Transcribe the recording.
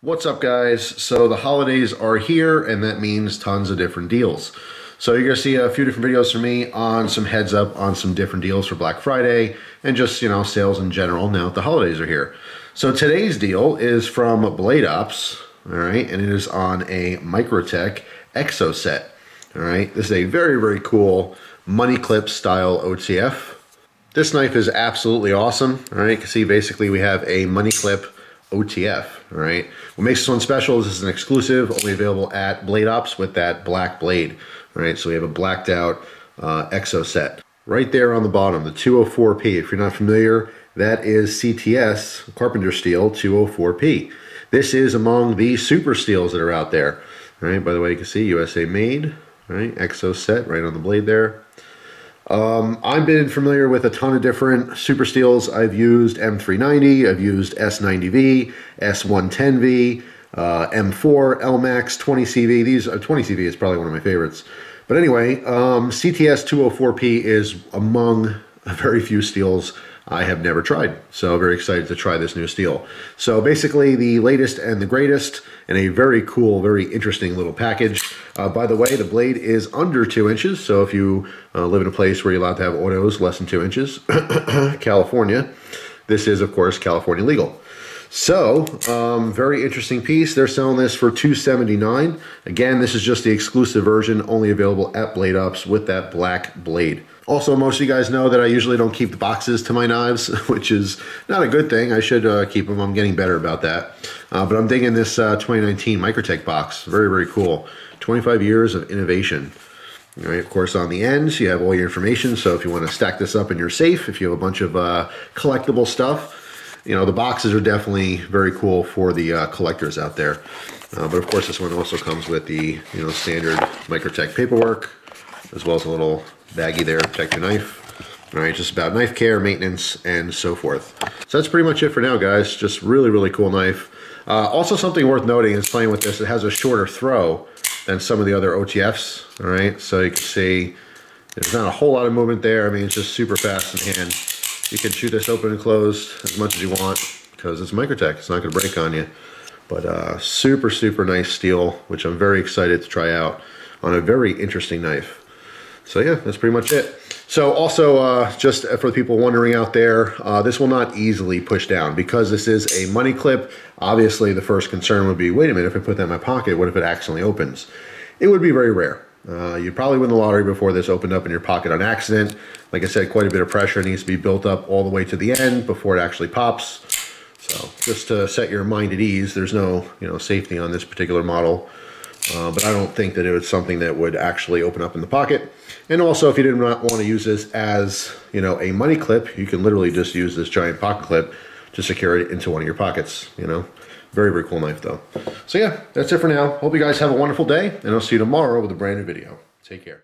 What's up, guys? So the holidays are here, and that means tons of different deals. So you're gonna see a few different videos from me on some heads up on some different deals for Black Friday and just, you know, sales in general now that the holidays are here. So today's deal is from Blade Ops, all right, and it is on a Microtech Exocet. All right, this is a very cool money clip style OTF. This knife is absolutely awesome. All right, you can see basically we have a money clip OTF, all right? What makes this one special is this is an exclusive, only available at Blade Ops with that black blade, all right? So we have a blacked out Exocet. Right there on the bottom, the 204P. If you're not familiar, that is CTS Carpenter Steel 204P. This is among the super steels that are out there, all right? By the way, you can see USA made, all right? Exocet right on the blade there. I've been familiar with a ton of different super steels. I've used M390, I've used S90V, S110V, M4, LMAX, 20CV. 20CV is probably one of my favorites. But anyway, CTS204P is among very few steels I have never tried. So very excited to try this new steel. So basically the latest and the greatest in a very cool, very interesting little package. By the way, the blade is under 2 inches. So if you live in a place where you're allowed to have autos less than 2 inches, California, this is of course California legal. So very interesting piece. They're selling this for $279. Again, this is just the exclusive version, only available at Blade Ops with that black blade. Also, most of you guys know that I usually don't keep the boxes to my knives, which is not a good thing. I should keep them. I'm getting better about that. But I'm digging this 2019 Microtech box. Very cool. 25 years of innovation. All right, of course, on the ends, you have all your information. So if you want to stack this up in your safe, if you have a bunch of collectible stuff, you know, the boxes are definitely very cool for the collectors out there. But of course, this one also comes with the, you know, standard Microtech paperwork, as well as a little baggie there, protect your knife. All right, just about knife care, maintenance, and so forth. So that's pretty much it for now, guys. Just really cool knife. Also something worth noting is playing with this, it has a shorter throw than some of the other OTFs, all right? So you can see there's not a whole lot of movement there. I mean, it's just super fast in hand. You can shoot this open and closed as much as you want because it's Microtech, it's not gonna break on you. But super nice steel, which I'm very excited to try out on a very interesting knife. So yeah, that's pretty much it. So also, just for the people wondering out there, this will not easily push down because this is a money clip. Obviously, the first concern would be, wait a minute, if I put that in my pocket, what if it accidentally opens? It would be very rare. You'd probably win the lottery before this opened up in your pocket on accident. Like I said, quite a bit of pressure needs to be built up all the way to the end before it actually pops. So just to set your mind at ease, there's no, you know, safety on this particular model. But I don't think that it was something that would actually open up in the pocket. And also, if you did not want to use this as, you know, a money clip, you can literally just use this giant pocket clip to secure it into one of your pockets, you know. Very cool knife, though. So yeah, that's it for now. Hope you guys have a wonderful day, and I'll see you tomorrow with a brand new video. Take care.